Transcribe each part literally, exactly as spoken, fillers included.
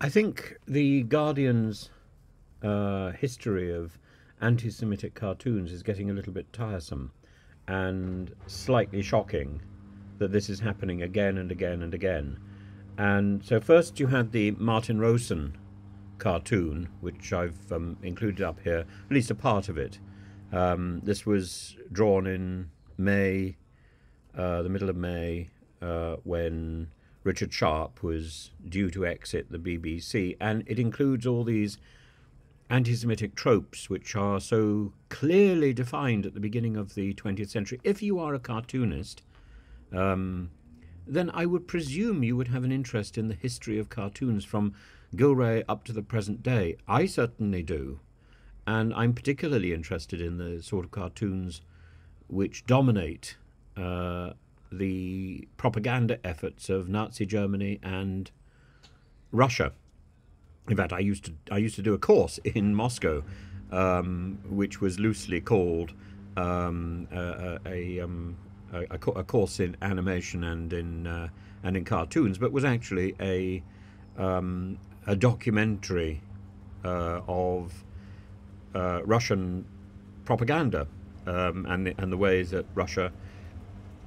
I think The Guardian's uh, history of anti-Semitic cartoons is getting a little bit tiresome and slightly shocking that this is happening again and again and again. And so first you had the Martin Rowson cartoon, which I've um, included up here, at least a part of it. Um, this was drawn in May, uh, the middle of May, uh, when Richard Sharp was due to exit the B B C, and it includes all these anti-Semitic tropes which are so clearly defined at the beginning of the twentieth century. If you are a cartoonist, um, then I would presume you would have an interest in the history of cartoons from Gilray up to the present day. I certainly do, and I'm particularly interested in the sort of cartoons which dominate uh, the propaganda efforts of Nazi Germany and Russia. In fact, I used to I used to do a course in Moscow, um, which was loosely called um, a, a, um, a, a course in animation and in uh, and in cartoons, but was actually a um, a documentary uh, of uh, Russian propaganda um, and the, and the ways that Russia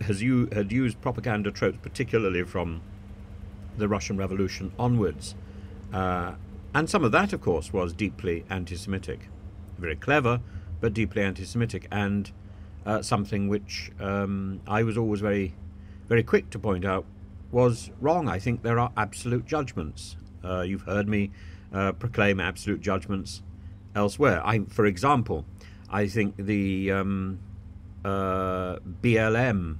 has u had used propaganda tropes, particularly from the Russian Revolution onwards. Uh, And some of that, of course, was deeply anti-Semitic, very clever, but deeply anti-Semitic, and uh, something which um, I was always very, very quick to point out was wrong. I think there are absolute judgments. Uh, you've heard me uh, proclaim absolute judgments elsewhere. I, for example, I think the um, uh, B L M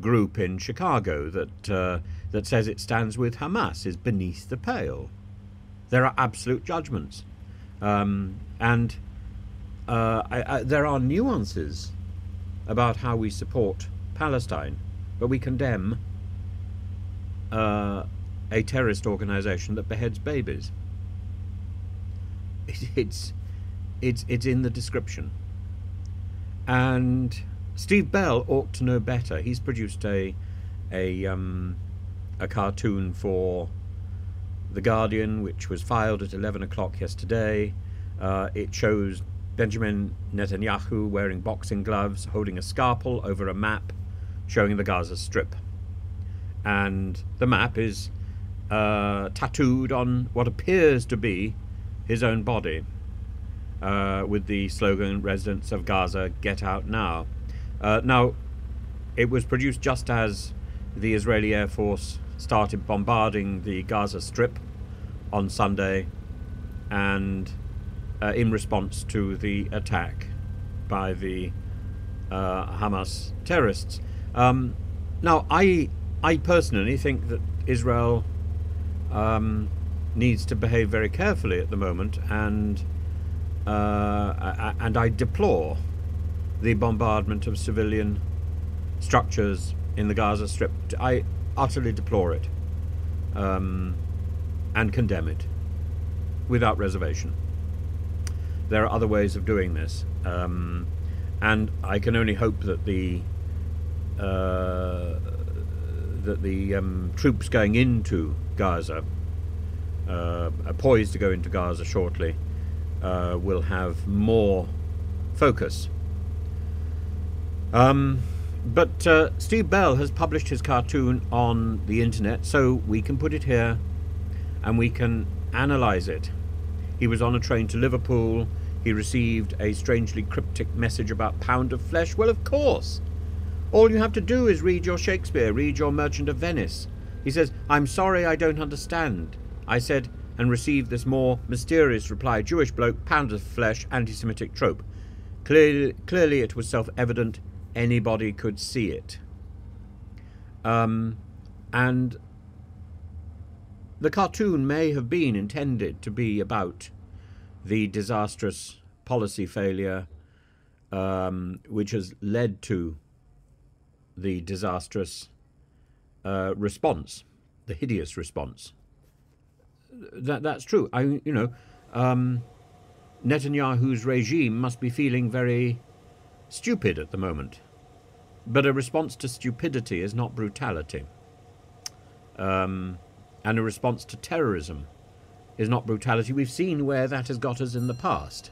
group in Chicago that uh, that says it stands with Hamas is beneath the pale. There are absolute judgments, um, and uh, I, I, there are nuances about how we support Palestine, but we condemn uh, a terrorist organisation that beheads babies. It, it's it's it's in the description, and Steve Bell ought to know better. He's produced a a um, a cartoon for The Guardian, which was filed at eleven o'clock yesterday. Uh, it shows Benjamin Netanyahu wearing boxing gloves, holding a scalpel over a map showing the Gaza Strip. And the map is uh, tattooed on what appears to be his own body, uh, with the slogan, "Residents of Gaza, get out now." Uh, now, it was produced just as the Israeli Air Force started bombarding the Gaza Strip on Sunday, and uh, in response to the attack by the uh, Hamas terrorists. Um, now, I I personally think that Israel um, needs to behave very carefully at the moment, and uh, and I deplore the bombardment of civilian structures in the Gaza Strip. I utterly deplore it um, and condemn it without reservation. There are other ways of doing this, um, and I can only hope that the uh, that the um, troops going into Gaza, uh, are poised to go into Gaza shortly, uh, will have more focus. Um, but uh, Steve Bell has published his cartoon on the internet, so we can put it here and we can analyse it. He was on a train to Liverpool. He received a strangely cryptic message about pound of flesh. Well, of course. All you have to do is read your Shakespeare, read your Merchant of Venice. He says, "I'm sorry I don't understand. I said and received this more mysterious reply, Jewish bloke, pound of flesh, anti-Semitic trope. Clearly, clearly it was self-evident. Anybody could see it." Um, and the cartoon may have been intended to be about the disastrous policy failure um, which has led to the disastrous uh, response, the hideous response. That, that's true. I, you know, um, Netanyahu's regime must be feeling very stupid at the moment, but a response to stupidity is not brutality. Um, and a response to terrorism is not brutality. We've seen where that has got us in the past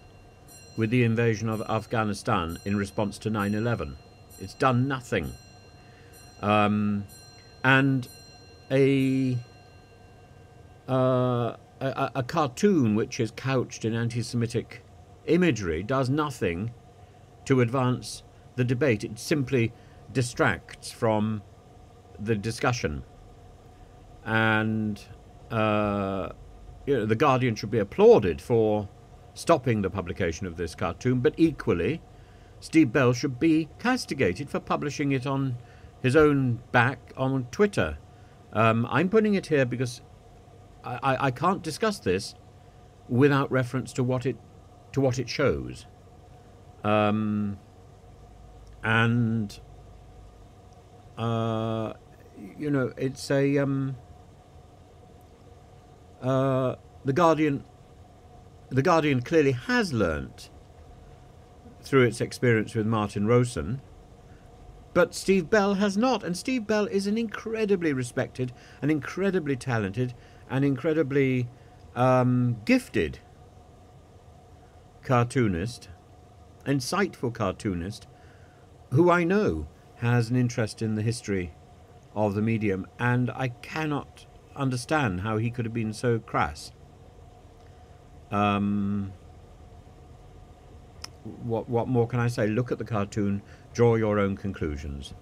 with the invasion of Afghanistan in response to nine eleven. It's done nothing. Um, and a, uh, a, a cartoon which is couched in anti-Semitic imagery does nothing to advance the debate. It simply distracts from the discussion. And uh, you know, The Guardian should be applauded for stopping the publication of this cartoon, but equally, Steve Bell should be castigated for publishing it on his own back on Twitter. Um, I'm putting it here because I, I, I can't discuss this without reference to what it to what it shows. Um, and uh, you know, it's a um, uh, the Guardian. The Guardian clearly has learnt through its experience with Martin Rowson, but Steve Bell has not. And Steve Bell is an incredibly respected, an incredibly talented, and incredibly um, gifted cartoonist, insightful cartoonist, who I know has an interest in the history of the medium, and I cannot understand how he could have been so crass. Um, what, what more can I say? Look at the cartoon, draw your own conclusions.